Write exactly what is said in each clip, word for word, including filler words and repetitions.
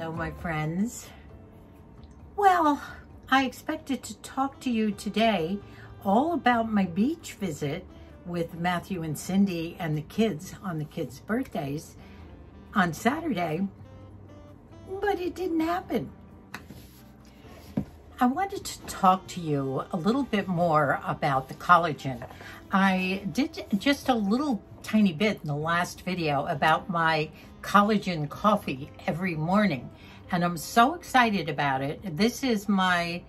Hello, my friends. Well, I expected to talk to you today all about my beach visit with Matthew and Cindy and the kids on the kids' birthdays on Saturday, but it didn't happen. I wanted to talk to you a little bit more about the collagen. I did just a little tiny bit in the last video about my collagen coffee every morning, and I'm so excited about it. This is my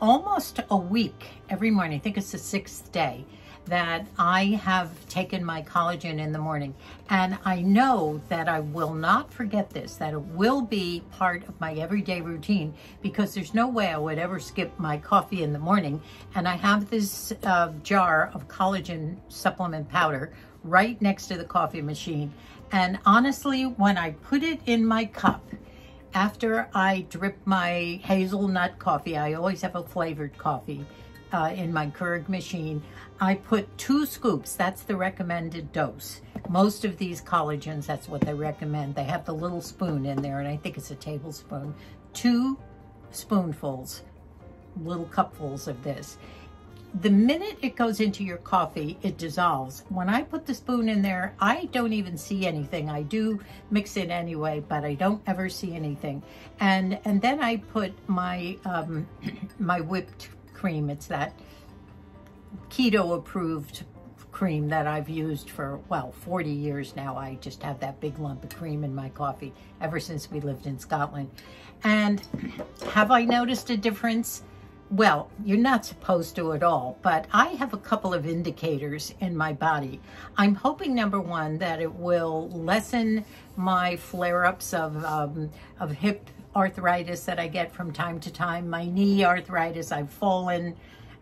almost a week every morning. I think it's the sixth day that I have taken my collagen in the morning, and I know that I will not forget this, that it will be part of my everyday routine, because there's no way I would ever skip my coffee in the morning. And I have this uh, jar of collagen supplement powder right next to the coffee machine, and honestly, when I put it in my cup after I drip my hazelnut coffee — I always have a flavored coffee Uh, in my Keurig machine — I put two scoops. That's the recommended dose. Most of these collagens, that's what they recommend. They have the little spoon in there, and I think it's a tablespoon. Two spoonfuls, little cupfuls of this. The minute it goes into your coffee, it dissolves. When I put the spoon in there, I don't even see anything. I do mix it anyway, but I don't ever see anything. And and then I put my um, my whipped cream. It's that keto approved cream that I've used for, well, forty years now. I just have that big lump of cream in my coffee ever since we lived in Scotland. And have I noticed a difference? Well, you're not supposed to at all, but I have a couple of indicators in my body. I'm hoping, number one, that it will lessen my flare-ups of, um, of hip arthritis that I get from time to time. My knee arthritis, I've fallen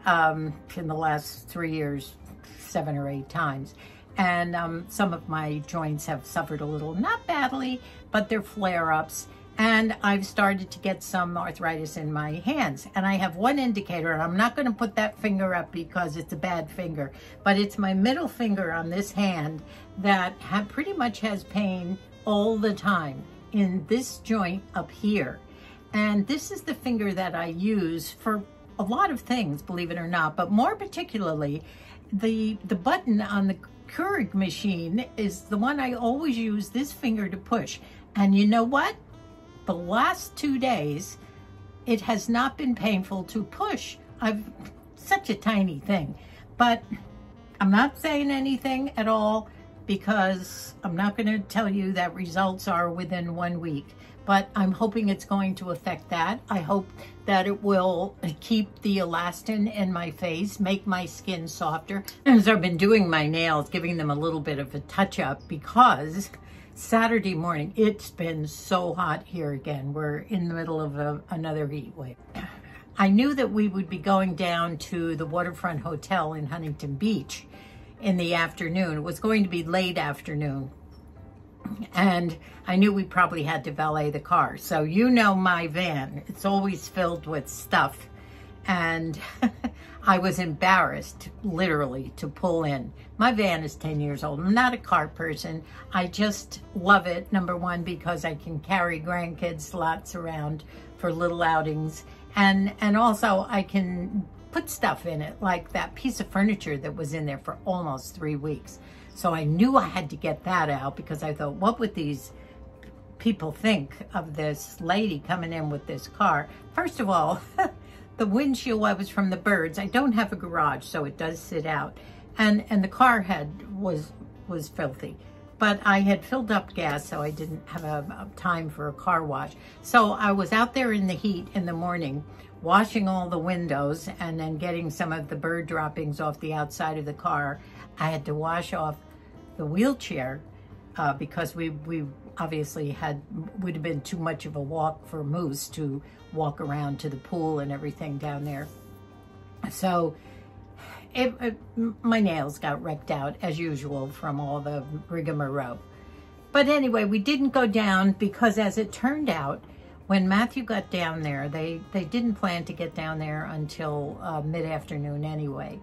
um, in the last three years, seven or eight times. And um, some of my joints have suffered a little, not badly, but they're flare-ups. And I've started to get some arthritis in my hands. And I have one indicator, and I'm not going to put that finger up because it's a bad finger, but it's my middle finger on this hand that have, pretty much has pain all the time in this joint up here. And this is the finger that I use for a lot of things, believe it or not, but more particularly, the, the button on the Keurig machine is the one I always use this finger to push. And you know what? The last two days, it has not been painful to push. I've such a tiny thing, but I'm not saying anything at all because I'm not going to tell you that results are within one week, but I'm hoping it's going to affect that. I hope that it will keep the elastin in my face, make my skin softer. As I've been doing my nails, giving them a little bit of a touch up, because Saturday morning, it's been so hot here again. We're in the middle of a, another heat wave. I knew that we would be going down to the Waterfront Hotel in Huntington Beach in the afternoon. It was going to be late afternoon. And I knew we probably had to valet the car. So you know my van, it's always filled with stuff. And I was embarrassed, literally, to pull in. My van is ten years old. I'm not a car person. I just love it, number one, because I can carry grandkids lots around for little outings. And, and also, I can put stuff in it, like that piece of furniture that was in there for almost three weeks. So I knew I had to get that out, because I thought, what would these people think of this lady coming in with this car? First of all, the windshield wipers from the birds. I don't have a garage, so it does sit out. And and the car had was was filthy. But I had filled up gas, so I didn't have a, a time for a car wash. So I was out there in the heat in the morning, washing all the windows and then getting some of the bird droppings off the outside of the car. I had to wash off the wheelchair uh, because we, we obviously had, would have been too much of a walk for Moose to walk around to the pool and everything down there. So it, it, my nails got wrecked out as usual from all the rigmarole. But anyway, we didn't go down because, as it turned out, when Matthew got down there, they, they didn't plan to get down there until uh, mid-afternoon anyway.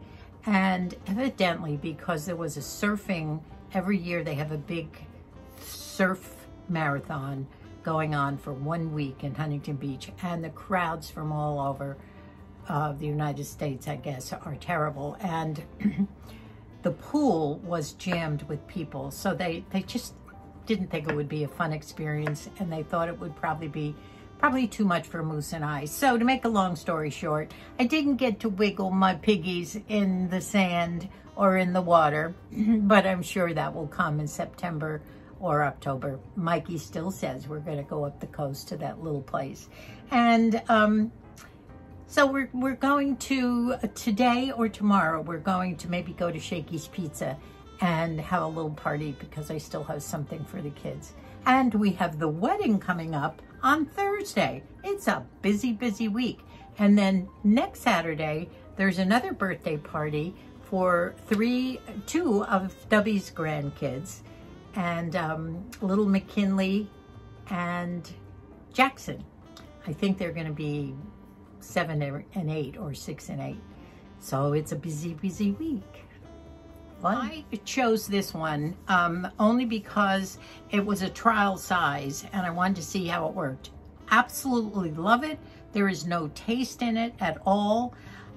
And evidently, because there was a surfing, every year they have a big surf marathon going on for one week in Huntington Beach, and the crowds from all over uh, the United States, I guess, are terrible. And the pool was jammed with people, so they, they just didn't think it would be a fun experience, and they thought it would probably be probably too much for Moose and I. So to make a long story short, I didn't get to wiggle my piggies in the sand or in the water, but I'm sure that will come in September or October. Mikey still says we're gonna go up the coast to that little place. And um, so we're, we're going to, today or tomorrow, we're going to maybe go to Shakey's Pizza and have a little party because I still have something for the kids. And we have the wedding coming up on Thursday. It's a busy, busy week. And then next Saturday, there's another birthday party for three, two of Dubby's grandkids, and um, little McKinley and Jackson. I think they're gonna be seven and eight or six and eight. So it's a busy, busy week. Fun. I chose this one um, only because it was a trial size and I wanted to see how it worked. Absolutely love it. There is no taste in it at all.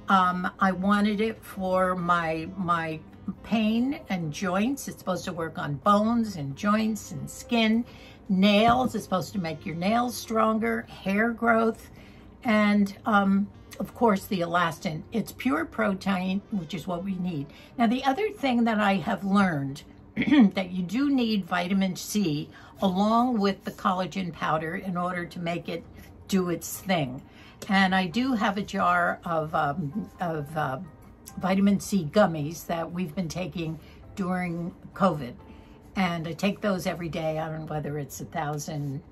Um, I wanted it for my, my pain and joints. It's supposed to work on bones and joints and skin, nails. It's supposed to make your nails stronger, hair growth, and um, of course the elastin. It's pure protein, which is what we need. Now, the other thing that I have learned that you do need vitamin C along with the collagen powder in order to make it do its thing. And I do have a jar of, um, of uh, vitamin C gummies that we've been taking during COVID. And I take those every day. I don't know whether it's a thousand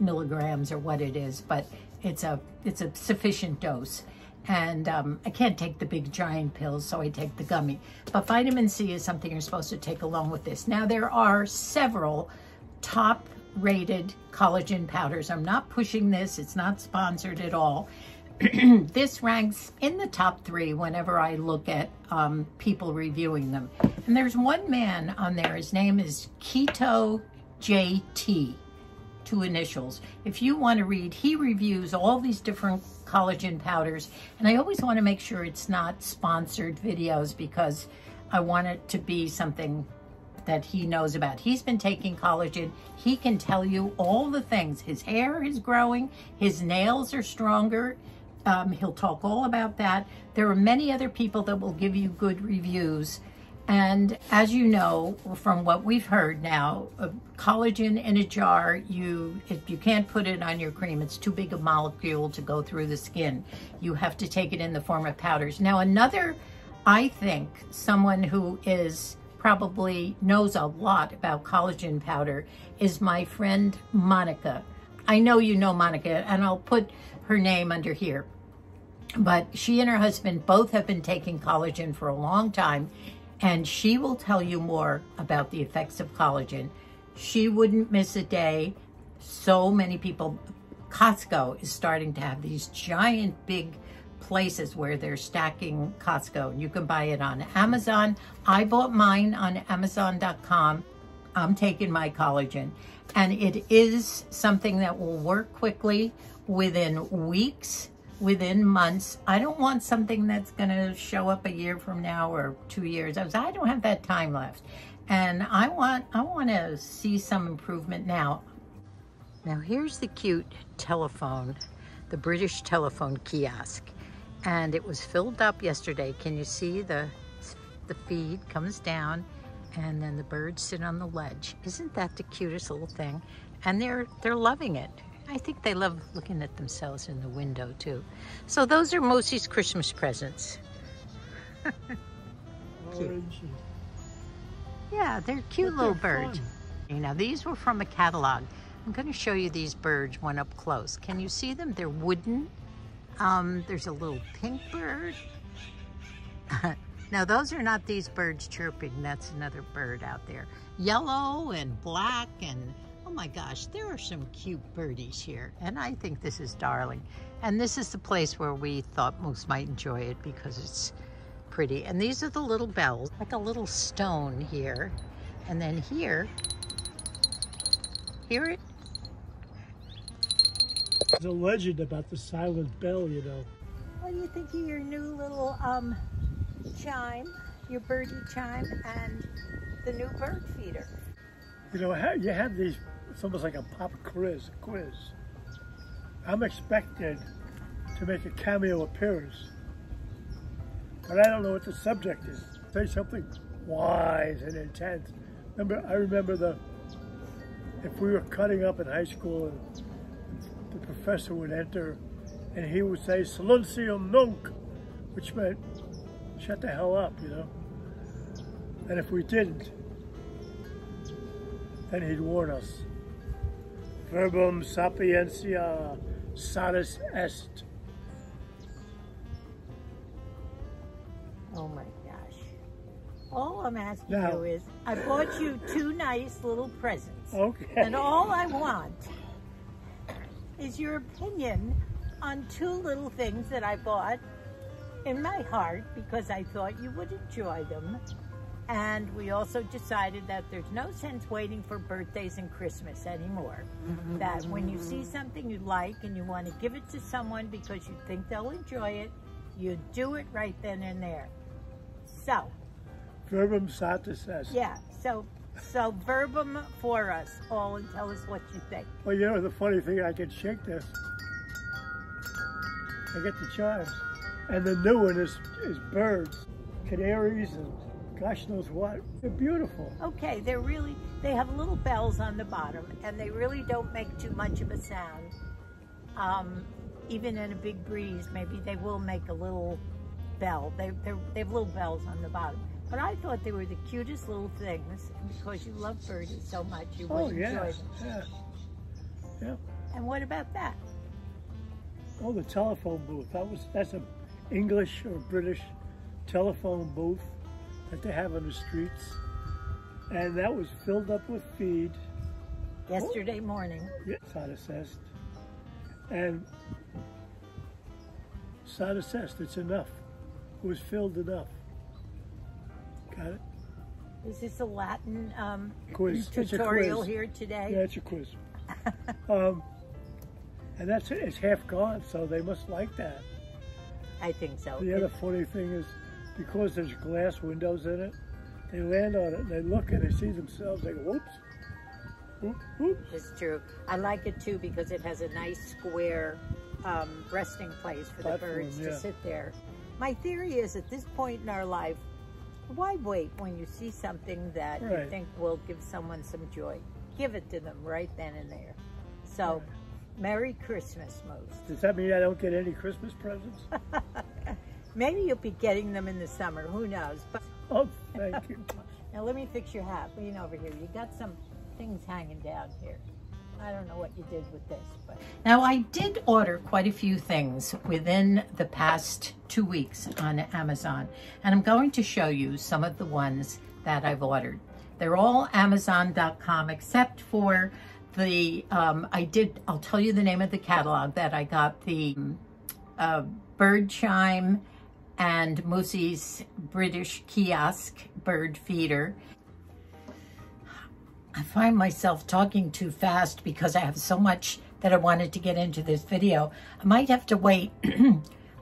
milligrams or what it is, but it's a, it's a sufficient dose. And um, I can't take the big giant pills, so I take the gummy. But vitamin C is something you're supposed to take along with this. Now, there are several top rated collagen powders. I'm not pushing this. It's not sponsored at all. This ranks in the top three whenever I look at um, people reviewing them. And there's one man on there. His name is Keto J T, two initials. If you want to read, he reviews all these different collagen powders. And I always want to make sure it's not sponsored videos because I want it to be something that he knows about. He's been taking collagen. He can tell you all the things. His hair is growing. His nails are stronger. Um, he'll talk all about that. There are many other people that will give you good reviews. And as you know, from what we've heard now, uh, collagen in a jar, you if you can't put it on your cream, it's too big a molecule to go through the skin. You have to take it in the form of powders. Now, another, I think, someone who is probably knows a lot about collagen powder is my friend Monica. I know you know Monica, and I'll put her name under here. But she and her husband both have been taking collagen for a long time, and she will tell you more about the effects of collagen. She wouldn't miss a day. So many people, Costco is starting to have these giant big places where they're stacking Costco. You can buy it on Amazon. I bought mine on amazon dot com. I'm taking my collagen, and it is something that will work quickly, within weeks, within months. I don't want something that's gonna show up a year from now or two years. I was, I don't have that time left, and I want I want to see some improvement now. Now here's the cute telephone, the British telephone kiosk. And it was filled up yesterday. Can you see the, the feed comes down and then the birds sit on the ledge? Isn't that the cutest little thing? And they're, they're loving it. I think they love looking at themselves in the window too. So those are Mosey's Christmas presents. Cute. Yeah, they're cute but little they're birds. Fun. Now these were from a catalog. I'm gonna show you these birds one up close. Can you see them? They're wooden. Um, there's a little pink bird. Now those are not these birds chirping, that's another bird out there. Yellow and black, and oh my gosh, there are some cute birdies here. And I think this is darling. And this is the place where we thought Moose might enjoy it because it's pretty. And these are the little bells, like a little stone here. And then here, hear it? There's a legend about the silent bell, you know. What do you think of your new little um, chime, your birdie chime, and the new bird feeder? You know, you have these, it's almost like a pop quiz, quiz. I'm expected to make a cameo appearance, but I don't know what the subject is. Say something wise and intense. Remember, I remember the, if we were cutting up in high school, and the professor would enter and he would say, "Silentium nunc," which meant, shut the hell up, you know? And if we didn't, then he'd warn us. Verbum sapientia satis est. Oh my gosh. All I'm asking now, you is, I bought you two nice little presents. Okay. And all I want is your opinion on two little things that I bought in my heart because I thought you would enjoy them. And we also decided that there's no sense waiting for birthdays and Christmas anymore. Mm-hmm. That when you see something you like and you want to give it to someone because you think they'll enjoy it, you do it right then and there. So. Verbum satis est. Yeah, so so verbum for us all and tell us what you think. Well, you know, the funny thing, I can shake this. I get the chimes. And the new one is, is birds, canaries, and gosh knows what. They're beautiful. Okay, they're really, they have little bells on the bottom and they really don't make too much of a sound. Um, even in a big breeze, maybe they will make a little bell. They, they have little bells on the bottom. But I thought they were the cutest little things, and because you love birdies so much, you would oh, yeah, enjoy them. Yeah. Yeah. And what about that? Oh, the telephone booth. That was, that's an English or British telephone booth that they have on the streets, and that was filled up with feed yesterday oh. morning. Yes, satis est, and satis est, it's enough. It was filled enough. Got it? Is this a Latin um, quiz. tutorial quiz. here today? Yeah, it's a quiz. um, and that's it. It's half gone, so they must like that. I think so. The other funny thing is, because there's glass windows in it, they land on it and they look and they see themselves, they go, whoops, whoop, whoops. It's true. I like it too because it has a nice square um, resting place for Platform, the birds yeah. to sit there. My theory is at this point in our life, why wait when you see something that right. you think will give someone some joy? Give it to them right then and there. So, right. Merry Christmas, most. Does that mean I don't get any Christmas presents? Maybe you'll be getting them in the summer. Who knows? But oh, thank you. Now, let me fix your hat. Lean over here. You got some things hanging down here. I don't know what you did with this. But. Now, I did order quite a few things within the past two weeks on Amazon, and I'm going to show you some of the ones that I've ordered. They're all Amazon dot com, except for the, um, I did, I'll tell you the name of the catalog that I got, the uh, bird chime and Moosey's British Kiosk bird feeder. I find myself talking too fast because I have so much that I wanted to get into this video. I might have to wait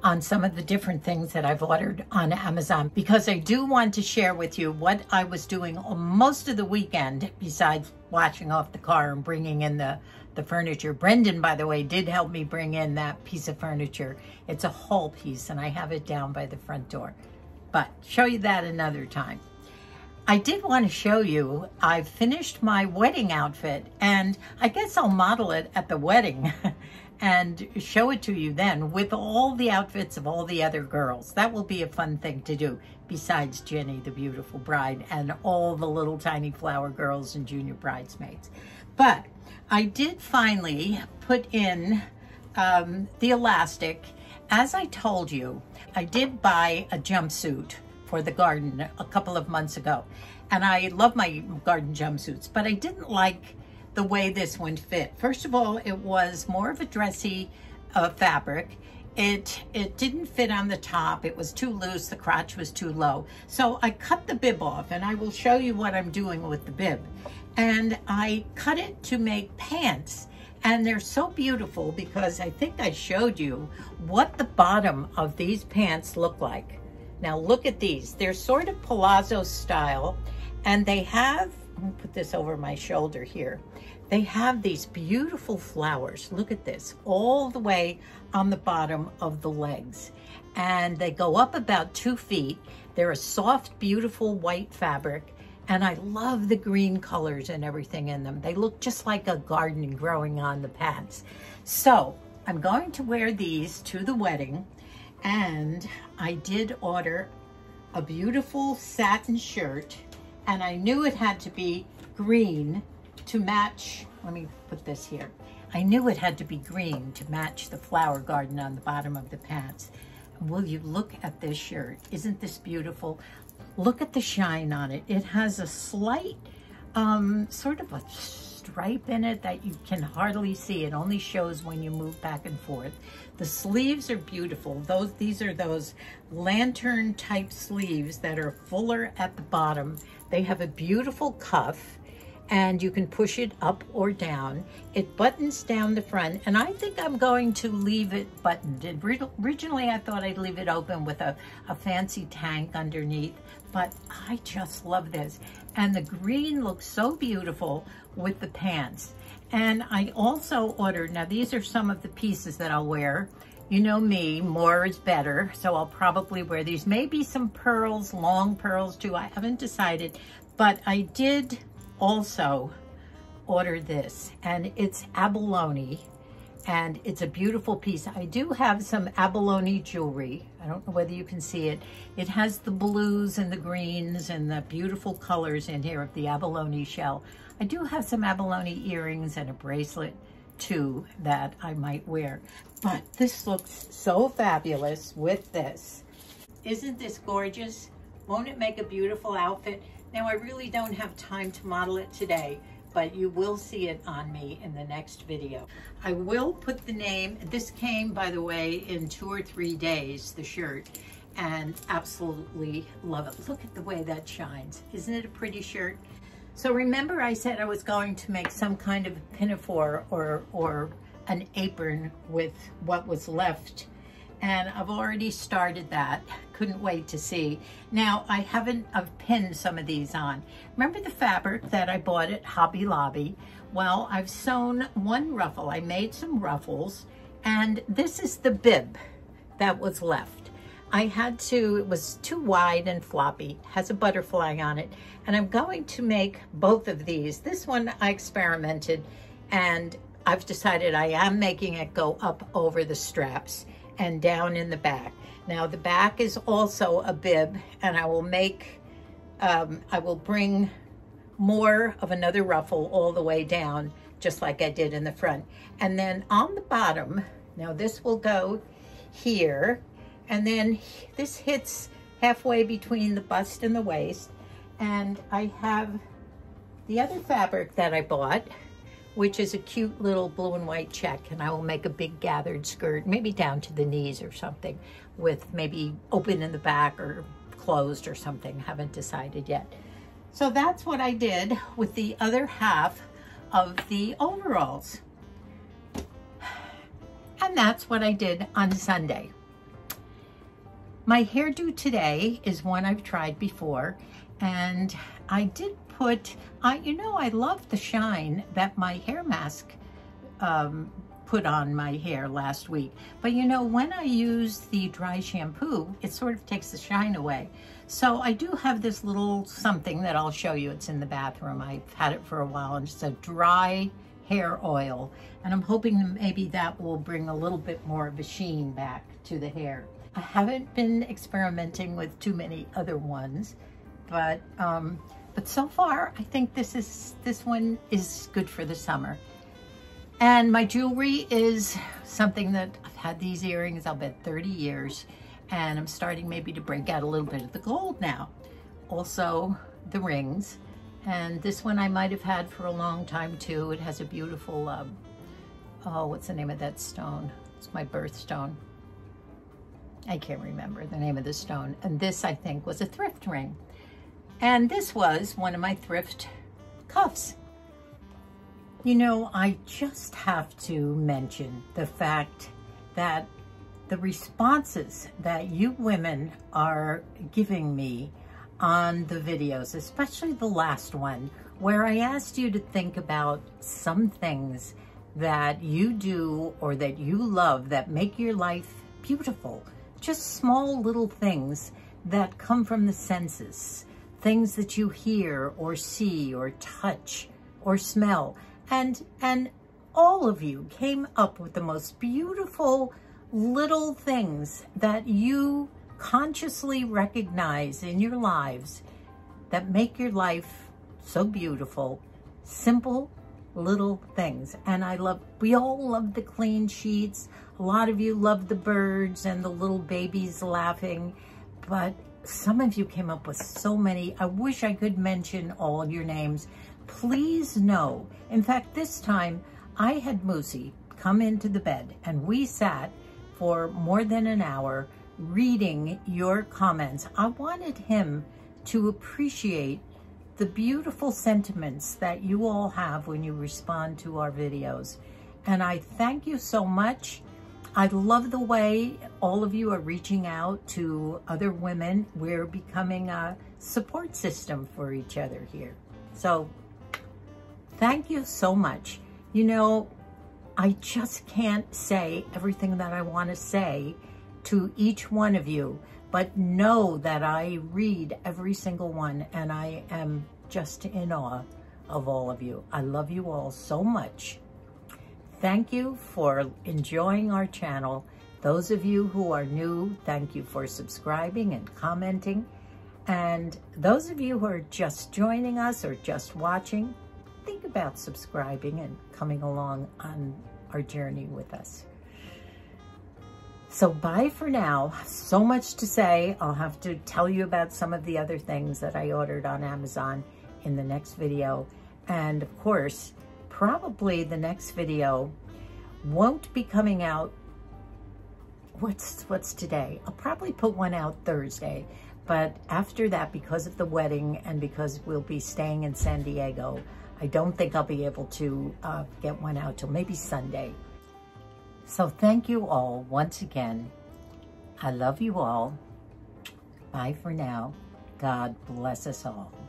on some of the different things that I've ordered on Amazon because I do want to share with you what I was doing most of the weekend besides washing off the car and bringing in the, the furniture. Brendan, by the way, did help me bring in that piece of furniture. It's a whole piece and I have it down by the front door, but show you that another time. I did want to show you, I finished my wedding outfit and I guess I'll model it at the wedding and show it to you then with all the outfits of all the other girls. That will be a fun thing to do besides Jenny, the beautiful bride, and all the little tiny flower girls and junior bridesmaids. But I did finally put in um, the elastic. As I told you, I did buy a jumpsuit for the garden a couple of months ago. And I love my garden jumpsuits, but I didn't like the way this one fit. First of all, it was more of a dressy uh, fabric. It, it didn't fit on the top. It was too loose. The crotch was too low. So I cut the bib off, and I will show you what I'm doing with the bib. And I cut it to make pants. And they're so beautiful because I think I showed you what the bottom of these pants look like. Now look at these. They're sort of palazzo style, and they have, let me put this over my shoulder here. They have these beautiful flowers. Look at this, all the way on the bottom of the legs. And they go up about two feet. They're a soft, beautiful white fabric. And I love the green colors and everything in them. They look just like a garden growing on the pads. So I'm going to wear these to the wedding. And I did order a beautiful satin shirt. And I knew it had to be green to match. Let me put this here. I knew it had to be green to match the flower garden on the bottom of the pants. And will you look at this shirt? Isn't this beautiful? Look at the shine on it. It has a slight um, sort of a stripe in it that you can hardly see. It only shows when you move back and forth. The sleeves are beautiful. Those, these are those lantern type sleeves that are fuller at the bottom. They have a beautiful cuff, and you can push it up or down. It buttons down the front, and I think I'm going to leave it buttoned. It, originally, I thought I'd leave it open with a, a fancy tank underneath, but I just love this. And the green looks so beautiful with the pants. And I also ordered, now these are some of the pieces that I'll wear. You know me, more is better, so I'll probably wear these. Maybe some pearls, long pearls too, I haven't decided, but I did also order this, and it's abalone, and it's a beautiful piece. I do have some abalone jewelry. I don't know whether you can see it. It has the blues and the greens and the beautiful colors in here of the abalone shell. I do have some abalone earrings and a bracelet too that I might wear, but this looks so fabulous with this. Isn't this gorgeous? Won't it make a beautiful outfit? Now, I really don't have time to model it today, but you will see it on me in the next video. I will put the name, this came, by the way, in two or three days, the shirt, and absolutely love it. Look at the way that shines. Isn't it a pretty shirt? So remember I said I was going to make some kind of a pinafore or, or an apron with what was left, and I've already started that. Couldn't wait to see. Now, I haven't, I've pinned some of these on. Remember the fabric that I bought at Hobby Lobby? Well, I've sewn one ruffle. I made some ruffles, and this is the bib that was left. I had to, it was too wide and floppy, has a butterfly on it, and I'm going to make both of these. This one I experimented, and I've decided I am making it go up over the straps and down in the back. Now the back is also a bib, and I will make, um, I will bring more of another ruffle all the way down, just like I did in the front. And then on the bottom, now this will go here, and then this hits halfway between the bust and the waist. And I have the other fabric that I bought, which is a cute little blue and white check, and I will make a big gathered skirt, maybe down to the knees or something, with maybe open in the back or closed or something, haven't decided yet. So that's what I did with the other half of the overalls. And that's what I did on Sunday. My hairdo today is one I've tried before, and I did put, I, you know, I love the shine that my hair mask um, put on my hair last week. But you know, when I use the dry shampoo, it sort of takes the shine away. So I do have this little something that I'll show you. It's in the bathroom. I've had it for a while, and it's a dry hair oil. And I'm hoping that maybe that will bring a little bit more of a sheen back to the hair. I haven't been experimenting with too many other ones, but um, but so far, I think this is this one is good for the summer. And my jewelry is something that I've had these earrings, I'll bet thirty years, and I'm starting maybe to break out a little bit of the gold now. Also the rings, and this one I might have had for a long time too. It has a beautiful, um, oh, what's the name of that stone? It's my birthstone. I can't remember the name of the stone. And this, I think, was a thrift ring. And this was one of my thrift cuffs. You know, I just have to mention the fact that the responses that you women are giving me on the videos, especially the last one, where I asked you to think about some things that you do or that you love that make your life beautiful. Just small little things that come from the senses, things that you hear or see or touch or smell. And, and all of you came up with the most beautiful little things that you consciously recognize in your lives that make your life so beautiful, simple little things. And I love, we all love the clean sheets. A lot of you love the birds and the little babies laughing, but some of you came up with so many. I wish I could mention all of your names. Please know, in fact, this time I had Moosey come into the bed and we sat for more than an hour reading your comments. I wanted him to appreciate the beautiful sentiments that you all have when you respond to our videos. And I thank you so much. I love the way all of you are reaching out to other women. We're becoming a support system for each other here. So thank you so much. You know, I just can't say everything that I want to say to each one of you, but know that I read every single one and I am just in awe of all of you. I love you all so much. Thank you for enjoying our channel. Those of you who are new, thank you for subscribing and commenting. And those of you who are just joining us or just watching, think about subscribing and coming along on our journey with us. So bye for now. So much to say. I'll have to tell you about some of the other things that I ordered on Amazon in the next video. And of course, probably the next video won't be coming out. What's, what's today? I'll probably put one out Thursday. But after that, because of the wedding and because we'll be staying in San Diego, I don't think I'll be able to uh, get one out till maybe Sunday. So thank you all once again. I love you all. Bye for now. God bless us all.